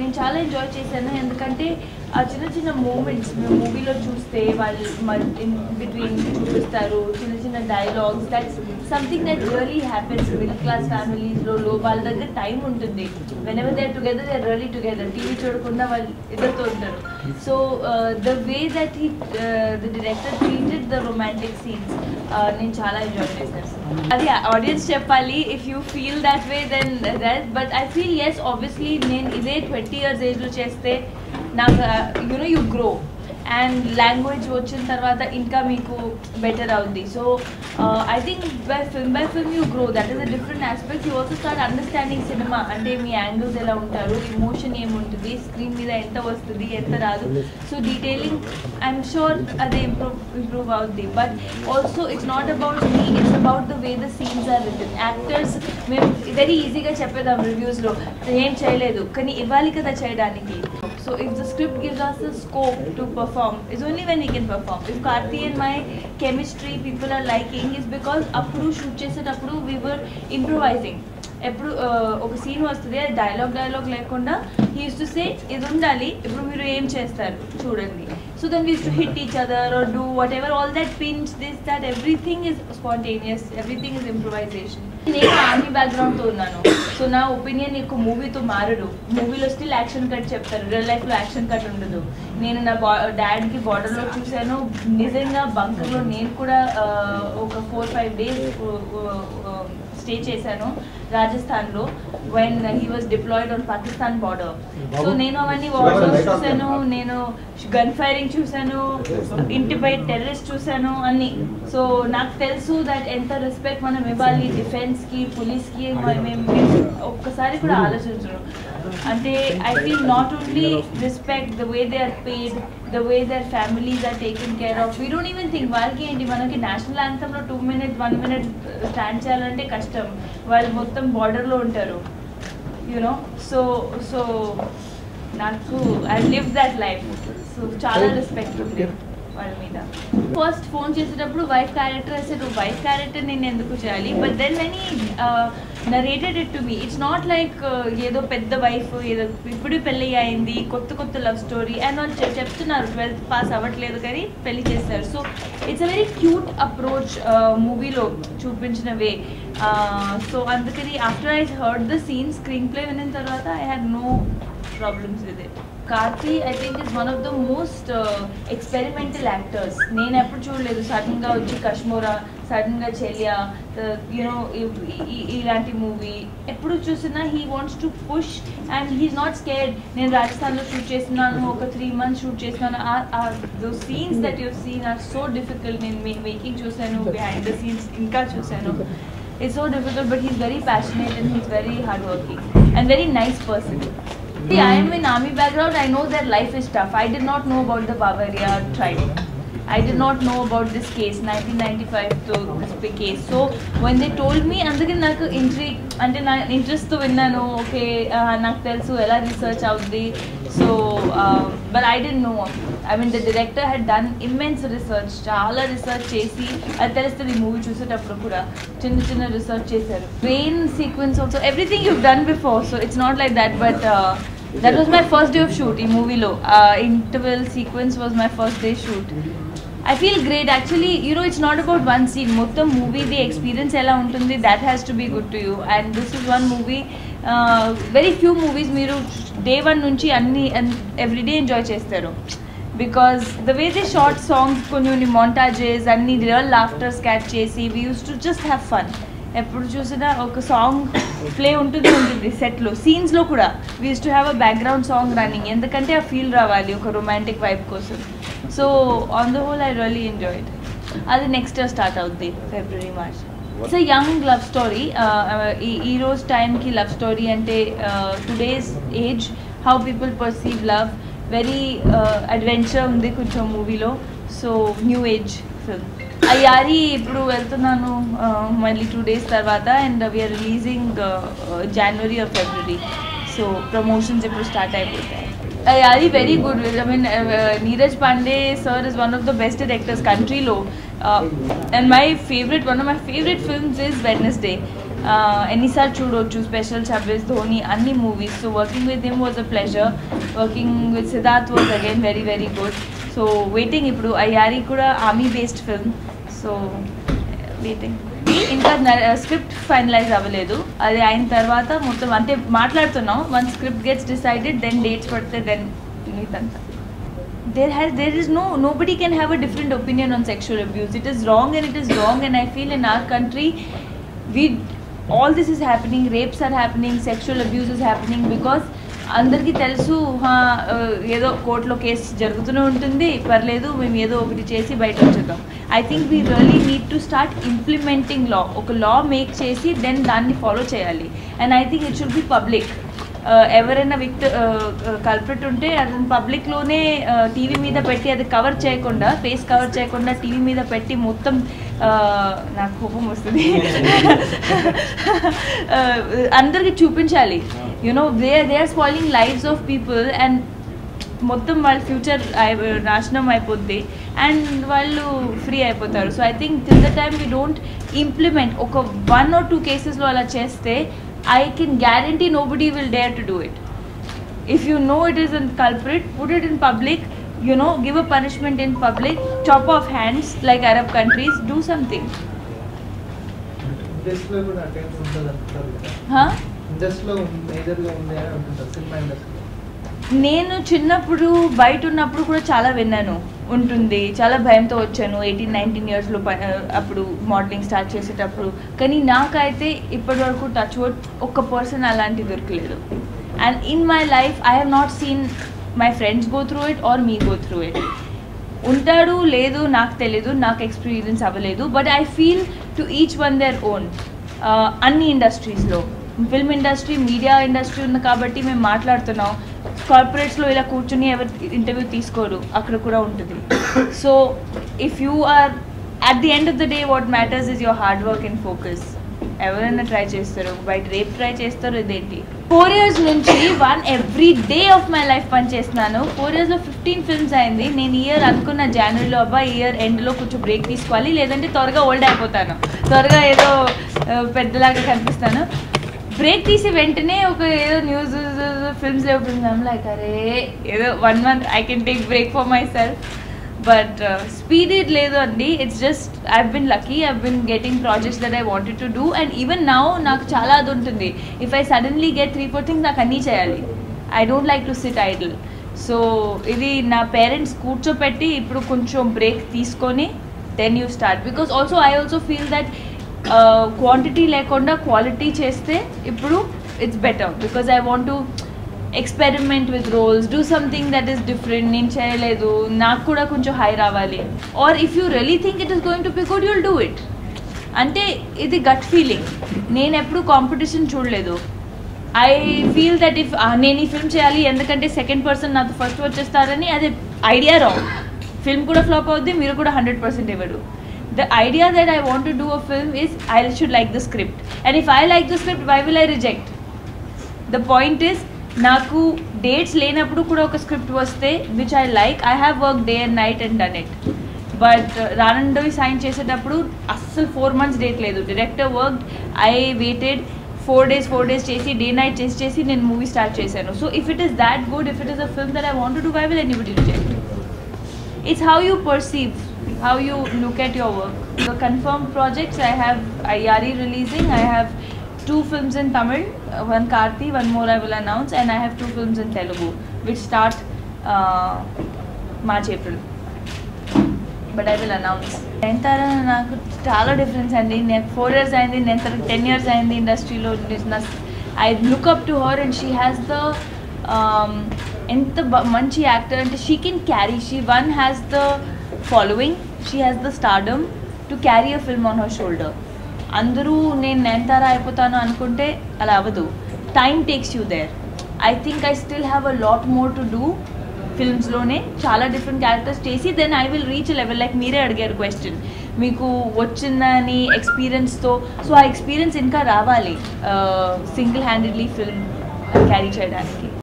నేను చాలా ఎంజాయ్ చేశాను. ఎందుకంటే ఆ చిన్న చిన్న మూమెంట్స్ మేము మూవీలో చూస్తే వాళ్ళు బిట్వీన్ చూపిస్తారు, చిన్న చిన్న dialogues, that's something that really happens middle class ఫ్యామిలీస్లో. లో వాళ్ళ దగ్గర టైం ఉంటుంది, when ever they are together they are really together, TV చూడకుండా వాళ్ళు ఇద్దరితో ఉంటారు. So the way that he the director treated the romantic scenes నేను చాలా ఎంజాయ్ చేశాను. అది ఆడియన్స్ చెప్పాలి, if you feel that way then that, but I feel as obviously నేను ఇదే 20 years ఏజ్లో చేస్తే నాకు you know you grow and language వచ్చిన తర్వాత ఇంకా మీకు బెటర్ అవుద్ది. So I think by film you grow, that is a different aspect. You also start understanding cinema అంటే మీ యాంగిల్స్ ఎలా ఉంటారు, ఎమోషన్ ఏముంటుంది, స్క్రీన్ మీద ఎంత వస్తుంది ఎంత రాదు. సో డీటెయిలింగ్ ఐఎమ్ షూర్ అది ఇంప్రూవ్ అవుద్ది. But also it's not about me, it's about the way the scenes are written. Actors మేము వెరీ ఈజీగా చెప్పేదాం రివ్యూస్లో ఏం చేయలేదు, కానీ ఇవ్వాలి కదా చేయడానికి. So if the script gives us the scope to perform, it's only when we can perform. If Karthi and my chemistry people are liking, it's because appudu shoot chesetappudu we were improvising. Appudu oka scene vastadi dialogue lekunda he used to say idu undali ippudu meeru em chestaru chudandi. So then we used to hit each other or do whatever, all that pinch, this that, everything is spontaneous, everything is improvisation. నేను army బ్యాక్గ్రౌండ్తో ఉన్నాను, so నా opinion ఎక్కువ మూవీతో మారడు. మూవీలో still action cut చెప్తారు, real లైఫ్లో యాక్షన్ కట్ ఉండదు. నేను నా డాడ్కి బార్డర్లో చూశాను, నిజంగా బంకర్లో నేను కూడా ఒక 4-5 days స్టే చేశాను రాజస్థాన్లో, when he was deployed on Pakistan border. So నేను అవన్నీ వార్డర్స్ చూశాను, నేను గన్ ఫైరింగ్ చూశాను, ఇంటిపై టెర్రరిస్ట్ చూశాను అన్నీ. సో నాకు తెలుసు దట్ ఎంత రెస్పెక్ట్ మనం ఇవ్వాలి డిఫెన్స్కి, పోలీస్కి, మేము ఒక్కసారి కూడా ఆలోచించడం. అంటే I feel not only respect, the way they are paid, the way their families are taken care of, we don't even think valki enti manaki national anthem lo 2-minute 1-minute stand cheyalante kashtam, vaallu mottham border lo untaru, you know. So naaku I lived that life, so chaala respect undi vaalla meeda. First phone chesetappudu wife character asalu wife character nenu enduku cheyali, but then when he narrated it to me, it's not like ఏదో పెద్ద wife ఏదో ఇప్పుడు పెళ్ళి అయింది, కొత్త love story and వాళ్ళు చెప్తున్నారు 12th pass అవ్వట్లేదు కానీ పెళ్ళి చేస్తారు. So it's a very cute approach మూవీలో చూపించినవే. సో అందుకని after I heard the scene screenplay విన్న తర్వాత I had no problems with it. Karthi I think is one of the most experimental actors. నేను ఎప్పుడు చూడలేదు సడన్గా వచ్చి కశ్మోరా, సడన్గా చెల్లియా, యూనో ఇలాంటి మూవీ ఎప్పుడు చూసినా he wants to push and he's not scared. నేను రాజస్థాన్లో షూట్ చేస్తున్నాను, ఒక 3 months షూట్ చేస్తున్నాను. those scenes that you have seen are so difficult. నేను మేకింగ్ చూశాను, behind the scenes ఇంకా చూశాను. It's so difficult, but he's very passionate and he's very hardworking and very nice person. See, I am in army background. I know that life is tough. I did not know about the Bavaria trial. I did not know about this case, 1995 this case. So when they told me, andaki naaku intrigue ante na interest tho vinnanu. Okay, naaku telusu ela research avudi. So but I didn't know. I mean, the director had done immense research, chaala research chesi ad telustadi movie chusetappudu kuda chinna research chesaru. Rain sequence also, everything you've done before, so it's not like that, but that was my first day of shoot in movie lo. Interval sequence was my first day shoot. I feel great actually, you know. It's not about one scene, motham movie the experience ela untundi, that has to be good to you, and this is one movie. Very few movies meeru day one nunchi anni and every day enjoy chestaru, because the way they shot songs, konni montages anni real laughter sketch chesi, we used to just have fun. ఎప్పుడు చూసినా ఒక song play ఉంటుంది సెట్లో, సీన్స్లో కూడా we use to have a background song running, ఎందుకంటే ఆ feel రావాలి ఒక రొమాంటిక్ వైబ్ కోసం. So on the whole I really enjoy it. అది నెక్స్ట్ ఇయర్ స్టార్ట్ అవుద్ది, February-March. It's a young love story. ఈ రోజు టైంకి లవ్ స్టోరీ అంటే today's age how people perceive love, very adventure ఉంది కొంచెం మూవీలో. So new age film. Aiyaary ఇప్పుడు వెళ్తున్నాను మళ్ళీ 2 days తర్వాత, and we're releasing January or February. So promotions ఇప్పుడు స్టార్ట్ అయిపోతాయి. Aiyaary very good. I mean Neeraj Pandey sir is one of the best directors కంట్రీలో, and my favourite, one of my favourite films is Wednesday. ఎన్నిసార్లు చూడొచ్చు special 26 Dhoni అన్ని movies. So working with him was a pleasure. Working with Siddharth was again very very good. So waiting ఇప్పుడు అయ్యారి కూడా army based film. So waiting ఇంకా script finalise అవ్వలేదు, అది అయిన తర్వాత మొత్తం అంటే మాట్లాడుతున్నాం. One script gets decided then dates పడితే దెన్ ఇదంతా. There is nobody can have a different opinion on sexual abuse. It is wrong and I feel in our country all this is happening, rapes are happening, sexual abuse is happening because అందరికీ తెలుసు ఏదో కోర్టులో case జరుగుతూనే ఉంటుంది, పర్లేదు మేము ఏదో ఒకటి చేసి బయట వచ్చేద్దాం. I think we really need to start implementing law. ఒక లా మేక్ చేసి దెన్ దాన్ని ఫాలో చేయాలి. And I think it should be public. ఎవరైనా కల్ప్రిట్ ఉంటే అతను పబ్లిక్లోనే టీవీ మీద పెట్టి అది కవర్ చేయకుండా, ఫేస్ కవర్ చేయకుండా టీవీ మీద పెట్టి మొత్తం నాకు కోపం వస్తుంది. అందరికీ చూపించాలి. You know they are spoiling lives of people and మొత్తం వాళ్ళ ఫ్యూచర్ నాశనం అయిపోద్ది అండ్ వాళ్ళు ఫ్రీ అయిపోతారు. So I think till the time we don't implement, ఒక 1 or 2 కేసెస్లో అలా చేస్తే I can guarantee nobody will dare to do it. If you know it is a culprit, put it in public, you know, give a punishment in public, chop off hands like Arab countries, do something. This way would attain unta. Huh? This lo major lo unde unta cinema industry. నేను చిన్నప్పుడు బయట ఉన్నప్పుడు కూడా చాలా విన్నాను, ఉంటుంది, చాలా భయంతో వచ్చాను 18-19 yearsలో అప్పుడు మోడలింగ్ స్టార్ట్ చేసేటప్పుడు. కానీ నాకైతే ఇప్పటివరకు టచ్ వుడ్ ఒక్క పర్సన్ అలాంటివి దొరకలేదు. And in my life I have not seen my friends go through it or me go through it. ఉంటాడు లేదు నాకు తెలీదు, నాకు ఎక్స్పీరియన్స్ అవ్వలేదు. But I feel to each one their own. అన్ని ఇండస్ట్రీస్లో, ఫిల్మ్ ఇండస్ట్రీ, మీడియా ఇండస్ట్రీ ఉంది కాబట్టి మేము మాట్లాడుతున్నాం. కార్పొరేట్స్లో ఇలా కూర్చుని ఎవరు ఇంటర్వ్యూ తీసుకోరు, అక్కడ కూడా ఉంటుంది. So if you are at the end of the day what matters is your hard work and focus. ఎవరైనా ట్రై చేస్తారు, బయట రేపు ట్రై చేస్తారు. ఇదేంటి 4 years నుంచి every day of my life పని చేస్తున్నాను. 4 yearsలో 15 films అయింది. నేను ఇయర్ అనుకున్న జనవరిలో ఇయర్ ఎండ్లో కొంచెం బ్రేక్ తీసుకోవాలి, లేదంటే త్వరగా ఓల్డ్ అయిపోతాను, త్వరగా ఏదో పెద్దలాగా కనిపిస్తాను. బ్రేక్ తీసి వెంటనే ఒక ఏదో న్యూస్ ఫిల్మ్స్ లేకపోతున్నాం లైక్ అరే ఏదో 1 month I can take break for myself. But speed లేదు అండి. It's just I been lucky, I been getting projects that I wanted to do. And even now నాకు చాలా అది ఉంటుంది. If I suddenly get 3-4 things నాకు అన్నీ చేయాలి. I don't like to sit idle. So ఇది నా పేరెంట్స్ కూర్చోపెట్టి ఇప్పుడు కొంచెం బ్రేక్ తీసుకొని then you start. Because also I also feel that quantity లేకుండా క్వాలిటీ చేస్తే ఇప్పుడు it's better. Because I want to experiment with roles, do something that is different. నేను చేయలేదు, నాకు కూడా కొంచెం హై రావాలి. Or if you really think it is going to be good you'll do it. అంటే ఇది గట్ ఫీలింగ్. నేను ఎప్పుడు కాంపిటీషన్ చూడలేదు. ఐ ఫీల్ దట్ ఇఫ్ నేను ఈ ఫిల్మ్ చేయాలి ఎందుకంటే సెకండ్ పర్సన్ నాతో ఫస్ట్ వచ్చేస్తారని అదే ఐడియా రాంగ్. ఫిల్మ్ కూడా ఫ్లాప్ అవుద్ది, మీరు కూడా 100% ఇవ్వరు. The idea that I want to do a film is I should like the script, and if I like the script, why will I reject? The point is, naku dates lenappudu kuda oka script vaste which I like. I have worked day and night and done it. But Ranandovi sign chesetappudu asal 4 months date ledu. Director worked, I waited 4 days chesi day night chesi nen movie start chesanu. So if it is that good, if it is a film that I want to do, why will anybody reject? It's how you perceive, how you look at your work. The confirmed projects I have Ayyari releasing. I have 2 films in Tamil, one Karthi, one more I will announce, and I have 2 films in Telugu, which start March-April. But I will announce. Nentara naaku chaala difference andi. Nenu 4 years ayindi, Nentara 10 years ayindi industry lo business. I look up to her, and she has the enta manchi actor ante she can carry. She one has the following, she has the stardom to carry a film on her shoulder. Andaru nen Nentara aipotanu anukunte ala avadu. Time takes you there. I think I still have a lot more to do. Films lone chaala different characters chesi then I will reach a level like meere adigaru question meeku vachindani experience tho. So I experience inka raavali single handedly film carry cheyadaniki.